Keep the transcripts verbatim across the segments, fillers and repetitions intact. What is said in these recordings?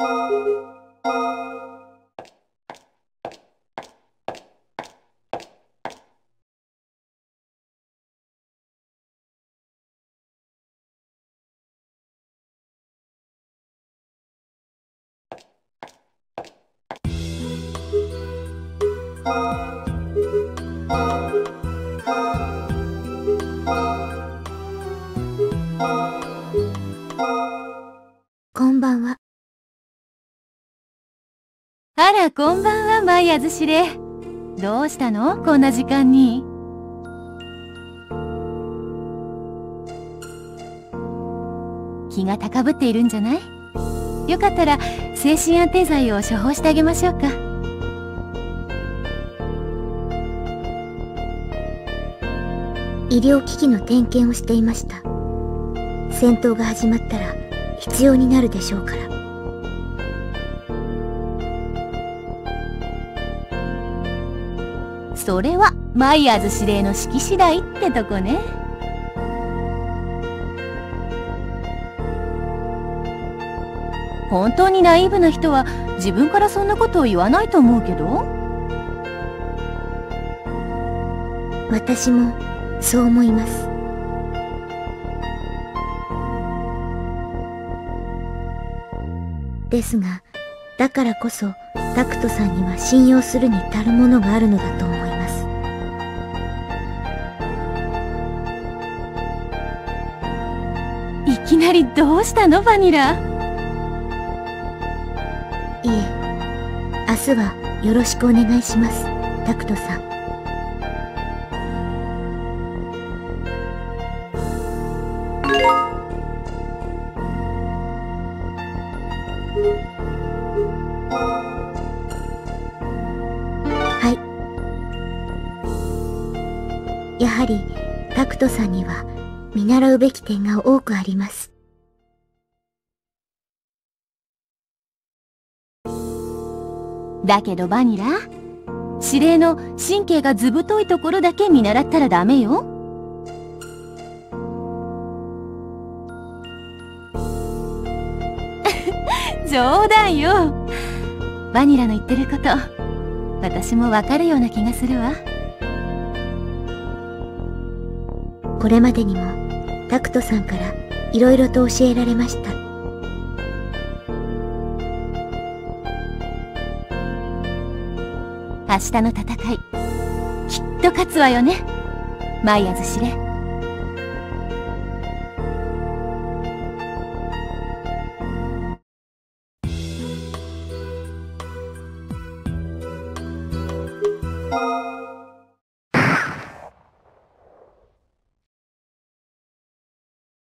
こんばんは。あら、こんばんは、マイアズシレ。どうしたの、こんな時間に。気が高ぶっているんじゃない？よかったら精神安定剤を処方してあげましょうか。医療機器の点検をしていました。戦闘が始まったら必要になるでしょうから。それはマイヤーズ指令の指揮次第ってとこね。本当にナイーブな人は自分からそんなことを言わないと思うけど。私もそう思います。ですが、だからこそタクトさんには信用するに足るものがあるのだと思います。いきなりどうしたの、バニラ。いえ、明日はよろしくお願いします、タクトさん。はい。やはりタクトさんには見習うべき点が多くあります。だけどバニラ、指令の神経がずぶといところだけ見習ったらダメよ。冗談よ。バニラの言ってること、私もわかるような気がするわ。これまでにもタクトさんからいろいろと教えられました。明日の戦い、きっと勝つわよね、マイアズ指令。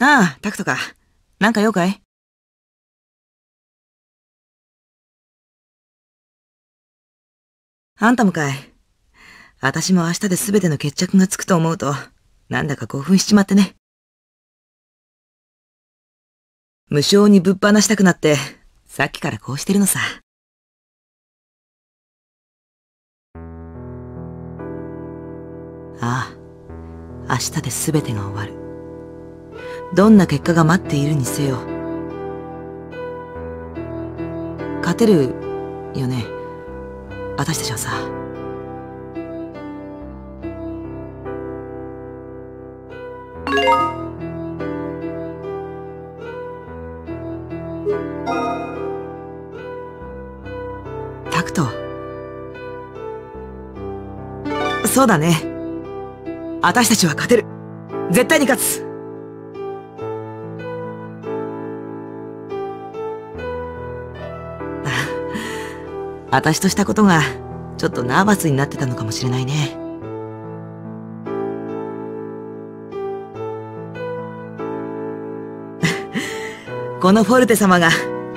ああ、タクトか。なんか用かい？あんたもかい。あたしも明日で全ての決着がつくと思うと、なんだか興奮しちまってね。無性にぶっ放したくなって、さっきからこうしてるのさ。ああ、明日で全てが終わる。どんな結果が待っているにせよ。勝てるよね、私たちはさ。タクト。そうだね。私たちは勝てる。絶対に勝つ。私としたことがちょっとナーバスになってたのかもしれないね。このフォルテ様が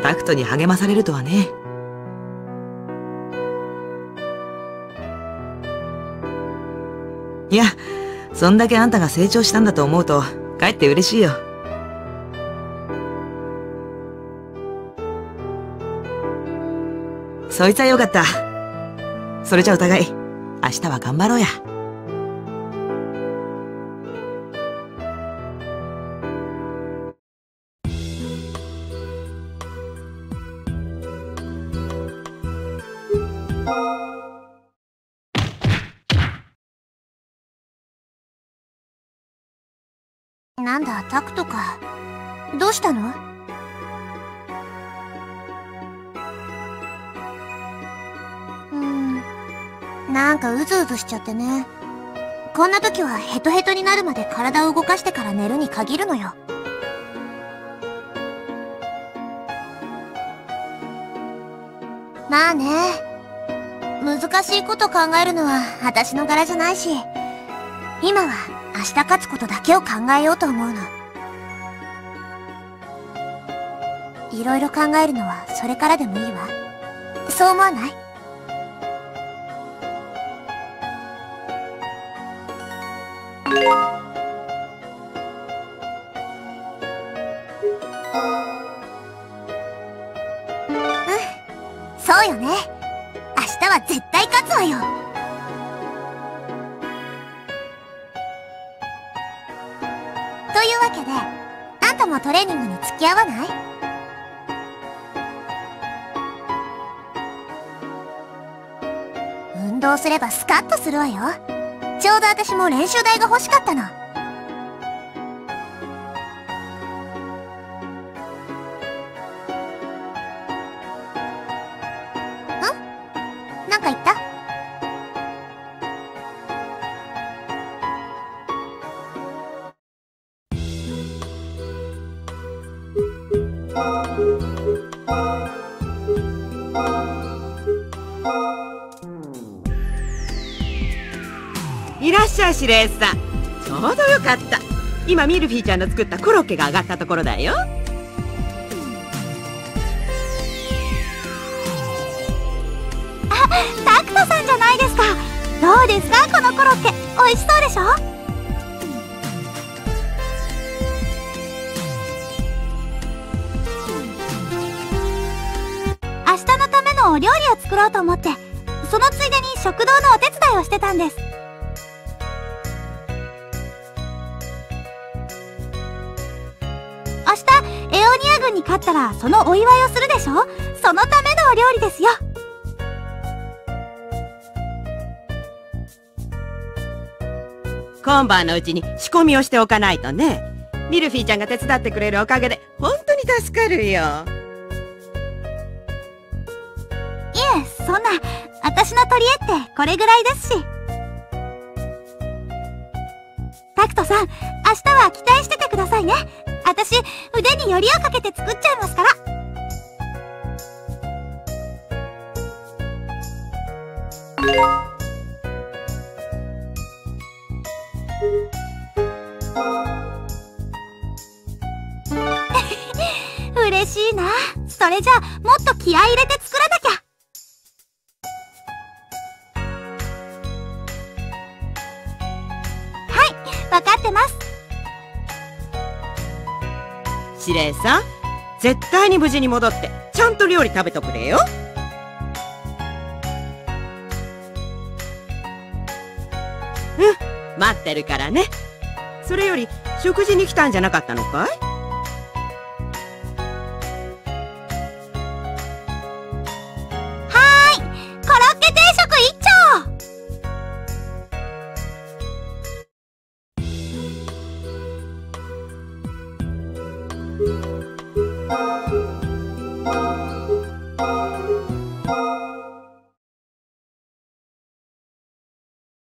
タクトに励まされるとはね。いや、そんだけあんたが成長したんだと思うとかえって嬉しいよ。そいつはよかった。それじゃお互い、明日は頑張ろうや。なんだ、タクトか。どうしたの？うん、なんかうずうずしちゃってね。こんな時はヘトヘトになるまで体を動かしてから寝るに限るのよ。まあね、難しいこと考えるのは私の柄じゃないし、今は明日勝つことだけを考えようと思うの。いろいろ考えるのはそれからでもいいわ。そう思わない？そうよね。明日は絶対勝つわよ。というわけで、あんたもトレーニングに付き合わない？運動すればスカッとするわよ。ちょうど私も練習台が欲しかったの。なんか言った？いらっしゃい、司令さん。ちょうどよかった。今ミルフィーちゃんの作ったコロッケが上がったところだよ。タクトさんじゃないですか。どうですかこのコロッケ、美味しそうでしょ？明日のためのお料理を作ろうと思って、そのついでに食堂のお手伝いをしてたんです。明日エオニア軍に勝ったらそのお祝いをするでしょ？そのためのお料理ですよ。今晩のうちに仕込みをしておかないとね。ミルフィーちゃんが手伝ってくれるおかげで本当に助かるよ。いえ、そんな、私の取り柄ってこれぐらいですし。タクトさん、明日は期待しててくださいね。私、腕によりをかけて作っちゃいますから。嬉しいな。それじゃあもっと気合い入れて作らなきゃ。はい、分かってます。司令さん、絶対に無事に戻ってちゃんと料理食べとくれよ。うん、待ってるからね。それより食事に来たんじゃなかったのかい？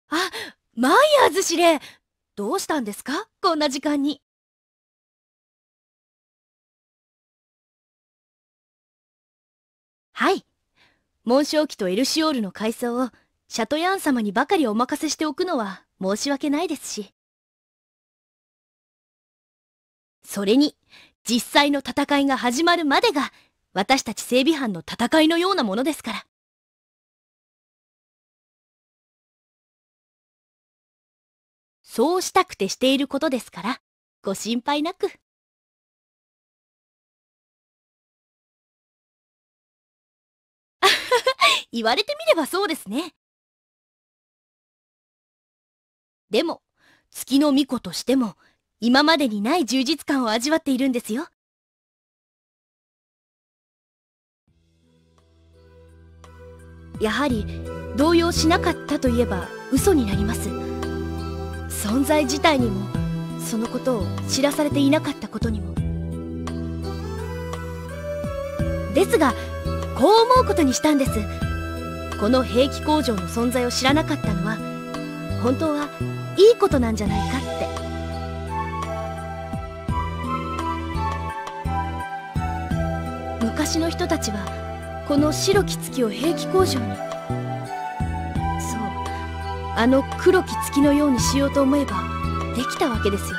あ、マイヤーズ司令、どうしたんですか？こんな時間に。はい。紋章機とエルシオールの改装をシャトヤーン様にばかりお任せしておくのは申し訳ないですし。それに、実際の戦いが始まるまでが私たち整備班の戦いのようなものですから。そうしたくてしていることですから、ご心配なく。言われてみればそうですね。でも、月の巫女としても、今までにない充実感を味わっているんですよ。やはり、動揺しなかったといえば嘘になります。存在自体にもそのことを知らされていなかったことにも。ですがこう思うことにしたんです。この兵器工場の存在を知らなかったのは本当はいいことなんじゃないかって。昔の人たちはこの白き月を兵器工場に、そうあの黒き月のようにしようと思えばできたわけですよね。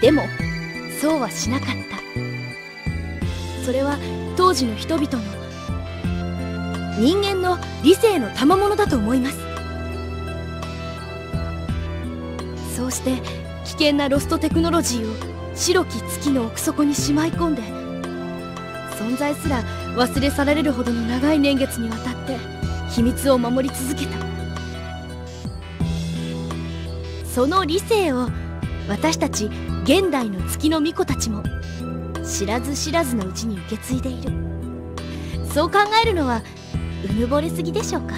でもそうはしなかった。それは当時の人々の人間の理性の賜物だと思います。そうして危険なロストテクノロジーを白き月の奥底にしまい込んで、存在すら忘れ去られるほどの長い年月にわたって秘密を守り続けた。その理性を私たち現代の月の巫女たちも知らず知らずのうちに受け継いでいる。そう考えるのはうぬぼれすぎでしょうか。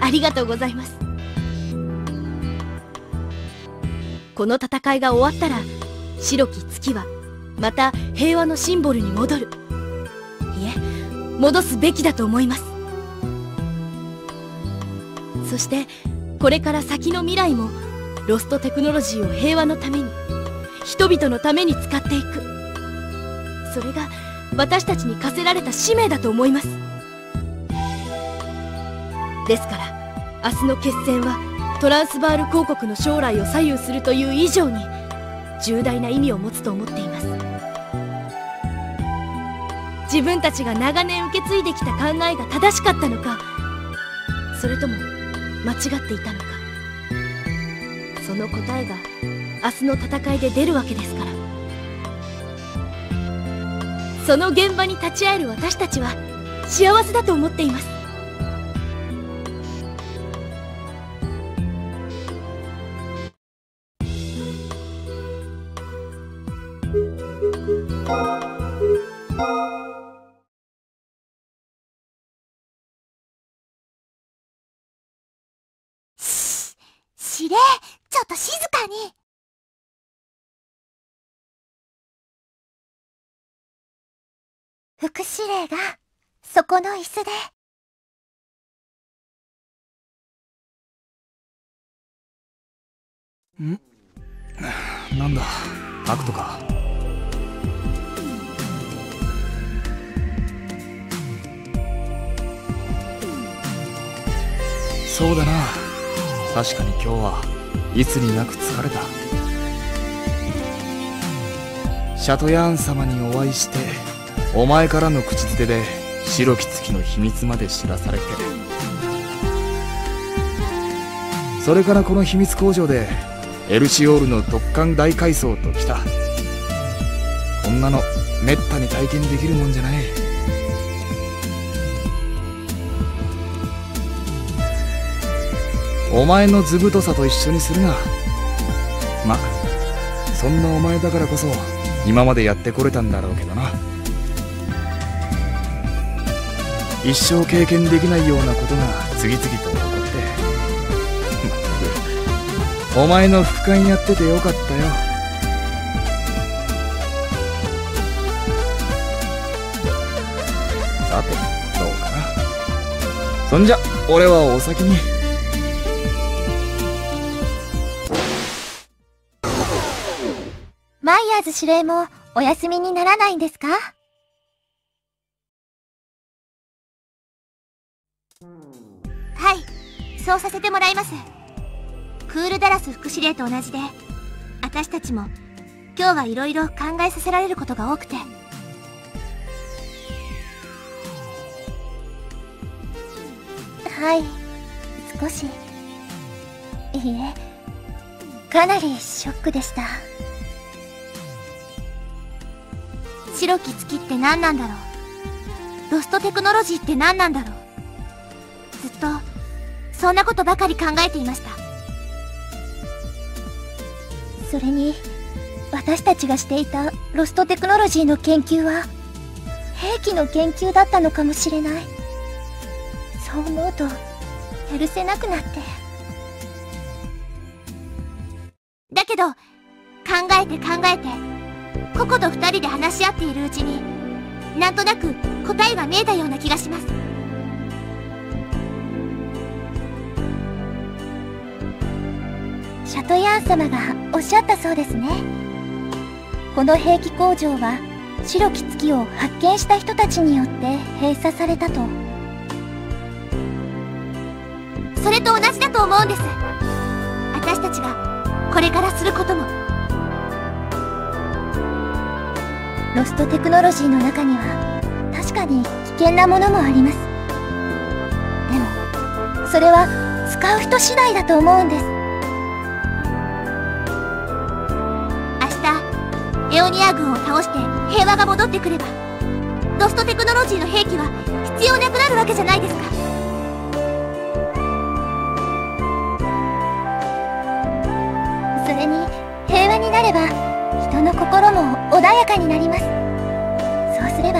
ありがとうございます。この戦いが終わったら白き月はまた平和のシンボルに戻る。いえ、戻すべきだと思います。そしてこれから先の未来もロストテクノロジーを平和のために、人々のために使っていく。それが私たちに課せられた使命だと思います。ですから明日の決戦はトランスバール公国の将来を左右するという以上に重大な意味を持つと思っています。自分たちが長年受け継いできた考えが正しかったのか、それとも間違っていたのか、その答えが明日の戦いで出るわけですから。その現場に立ち会える私たちは幸せだと思っています。しれ、ちょっと静かに。副司令がそこの椅子で。ん？なんだ、アクトか。そうだな、確かに今日はいつになく疲れた。シャトヤーン様にお会いしてお前からの口づてで白き月の秘密まで知らされて、それからこの秘密工場でエルシオールの突貫大改装ときた。こんなのめったに体験できるもんじゃない。お前の図太さと一緒にするな。ま、そんなお前だからこそ今までやってこれたんだろうけどな。一生経験できないようなことが次々と起こって、まったくお前の副官やっててよかったよ。さてどうかな。そんじゃ俺はお先に。マイヤーズ司令もお休みにならないんですか？はい、そうさせてもらいます。クールダラス副司令と同じで、私たちも今日はいろいろ考えさせられることが多くて。はい、少し。いいえ、かなりショックでした。白き月って何なんだろう、ロストテクノロジーって何なんだろう、ずっとそんなことばかり考えていました。それに私たちがしていたロストテクノロジーの研究は兵器の研究だったのかもしれない。そう思うと許せなくなって。だけど考えて考えてココと二人で話し合っているうちになんとなく答えが見えたような気がします。シャトヤーン様がおっしゃったそうですね。この兵器工場は白き月を発見した人たちによって閉鎖されたと。それと同じだと思うんです、私たちがこれからすることも。ロストテクノロジーの中には確かに危険なものもあります。でもそれは使う人次第だと思うんです。エオニア軍を倒して平和が戻ってくればロストテクノロジーの兵器は必要なくなるわけじゃないですか。それに平和になれば人の心も穏やかになります。そうすれば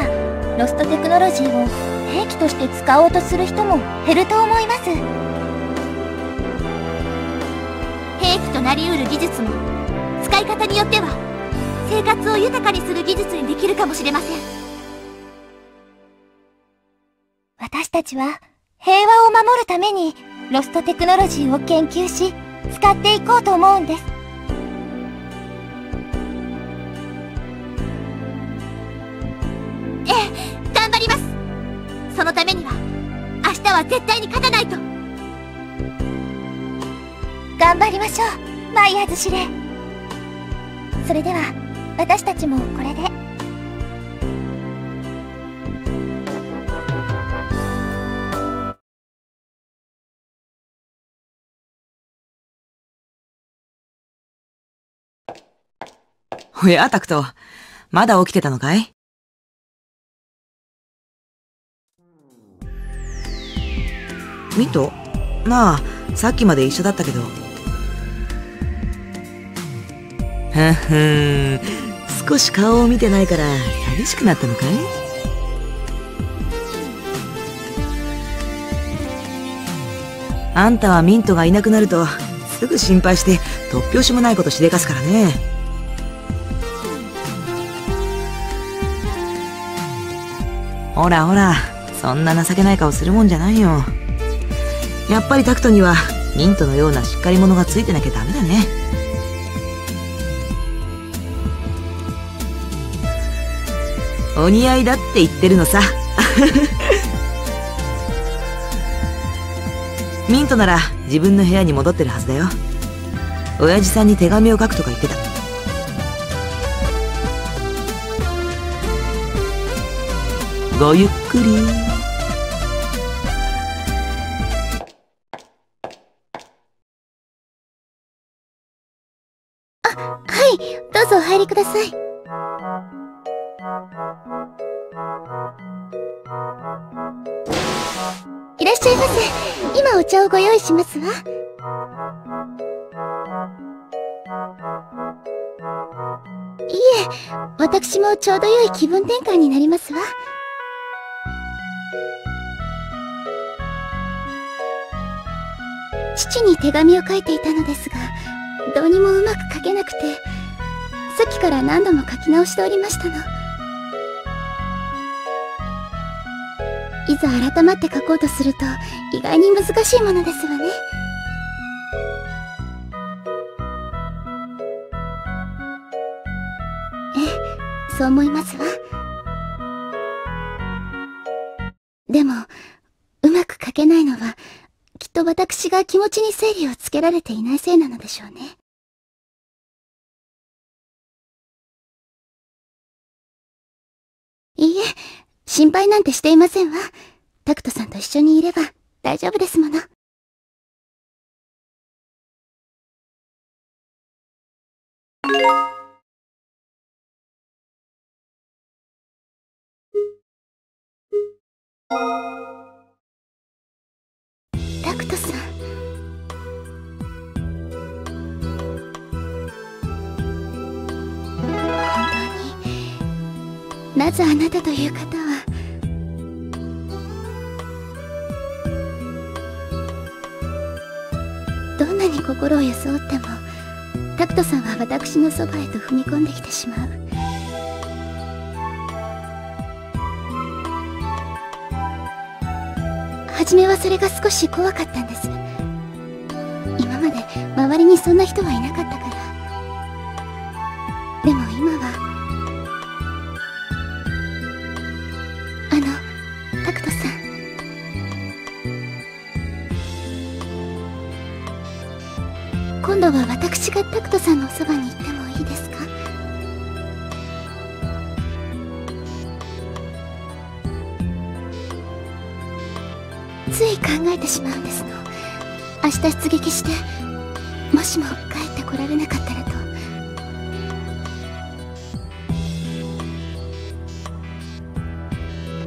ロストテクノロジーを兵器として使おうとする人も減ると思います。兵器となりうる技術も使い方によっては生活を豊かにする技術にできるかもしれません。私たちは平和を守るためにロストテクノロジーを研究し使っていこうと思うんです。ええ、頑張ります。そのためには明日は絶対に勝たないと。頑張りましょう、マイヤーズ司令。それでは私たちもこれで。おや、タクト、まだ起きてたのかい？ミト？まあさっきまで一緒だったけど。ふんふん、少し顔を見てないから寂しくなったのかい？あんたはミントがいなくなるとすぐ心配して突拍子もないことしでかすからね。ほらほら、そんな情けない顔するもんじゃないよ。やっぱりタクトにはミントのようなしっかり者がついてなきゃダメだね。お似合いだって言ってるのさミントなら自分の部屋に戻ってるはずだよ。親父さんに手紙を書くとか言ってた。ごゆっくり。あ、はい、どうぞお入りください。いらっしゃいませ。今お茶をご用意しますわ。いえ、私もちょうど良い気分転換になりますわ。父に手紙を書いていたのですが、どうにもうまく書けなくて、さっきから何度も書き直しておりましたの。いざ改まって書こうとすると意外に難しいものですわね。ええ、そう思いますわ。でもうまく書けないのはきっと私が気持ちに整理をつけられていないせいなのでしょうね。いいえ、心配なんてしていませんわ。タクトさんと一緒にいれば大丈夫ですもの。タクトさん。なぜあなたという方はどんなに心を装ってもタクトさんは私のそばへと踏み込んできてしまう。初めはそれが少し怖かったんです。今まで周りにそんな人はいなかったから。でも今はあのタクトさん、今度は私がタクトさんのそばに行ってもいいですか？つい考えてしまうんですの。明日出撃して、もしも帰ってこられなかったらと。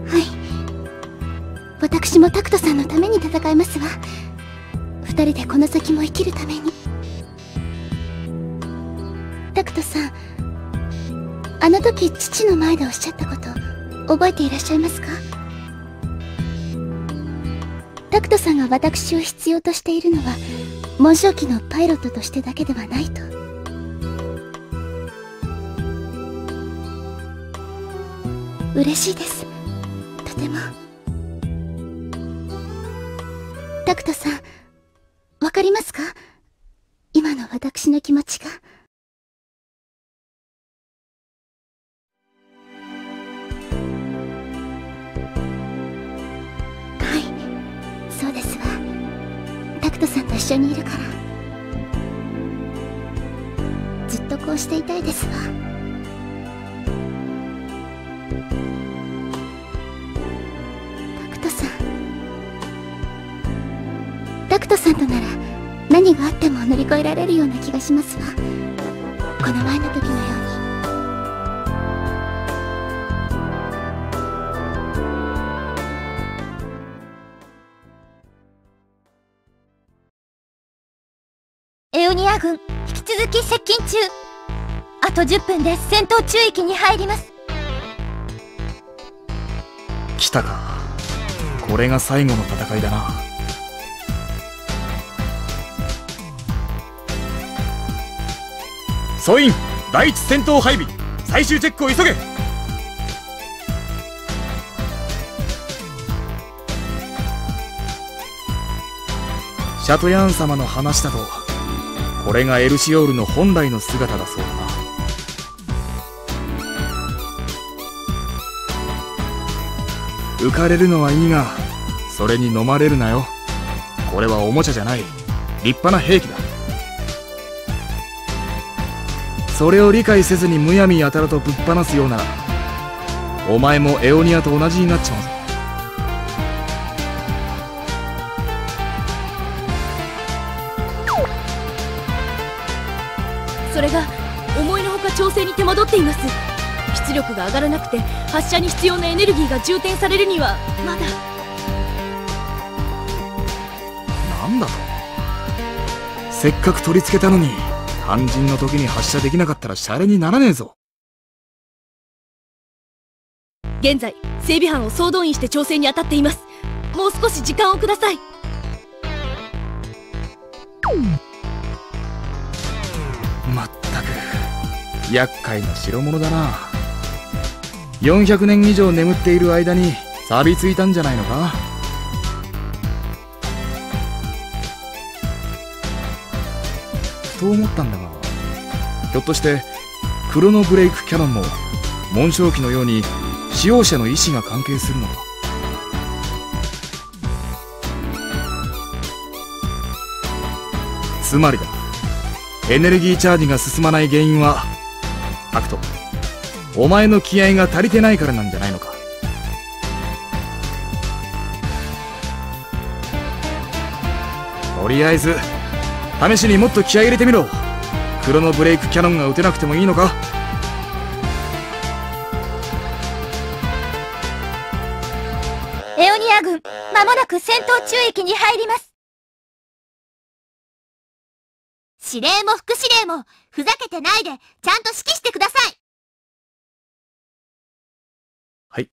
はい、私もタクトさんのために戦いますわ。二人でこの先も生きるために。タクトさん、あの時父の前でおっしゃったこと覚えていらっしゃいますか？タクトさんが私を必要としているのは文字機のパイロットとしてだけではないと。嬉しいです、とても。タクトさん、わかりますか？今の私の気持ちが。そうですわ、タクトさんと一緒にいるからずっとこうしていたいですわ。タクトさん、タクトさんとなら何があっても乗り越えられるような気がしますわ、この前の時のように。エウニア軍引き続き接近中。あとじゅっぷんで戦闘宙域に入ります。来たか、これが最後の戦いだな。総員第一戦闘配備、最終チェックを急げ。シャトヤーン様の話だとこれがエルシオールの本来の姿だそうだな。浮かれるのはいいが、それに飲まれるなよ。これはおもちゃじゃない、立派な兵器だ。それを理解せずにむやみやたらとぶっ放すようなら、お前もエオニアと同じになっちまうぞ。それが思いのほか調整に手間取っています。出力が上がらなくて発射に必要なエネルギーが充填されるにはまだ。なんだと、せっかく取り付けたのに肝心の時に発射できなかったらシャレにならねえぞ。現在整備班を総動員して調整に当たっています。もう少し時間をください。まったく厄介な代物だな。よんひゃくねん以上眠っている間に錆びついたんじゃないのか。ふと思ったんだが、ひょっとしてクロノブレイクキャノンも紋章機のように使用者の意思が関係するのか。つまりだ、エネルギーチャージが進まない原因はタクト、お前の気合が足りてないからなんじゃないのか。とりあえず試しにもっと気合入れてみろ。クロノブレイクキャノンが撃てなくてもいいのか。エオニア軍間もなく戦闘宙域に入ります。司令も副司令もふざけてないでちゃんと指揮してください。はい。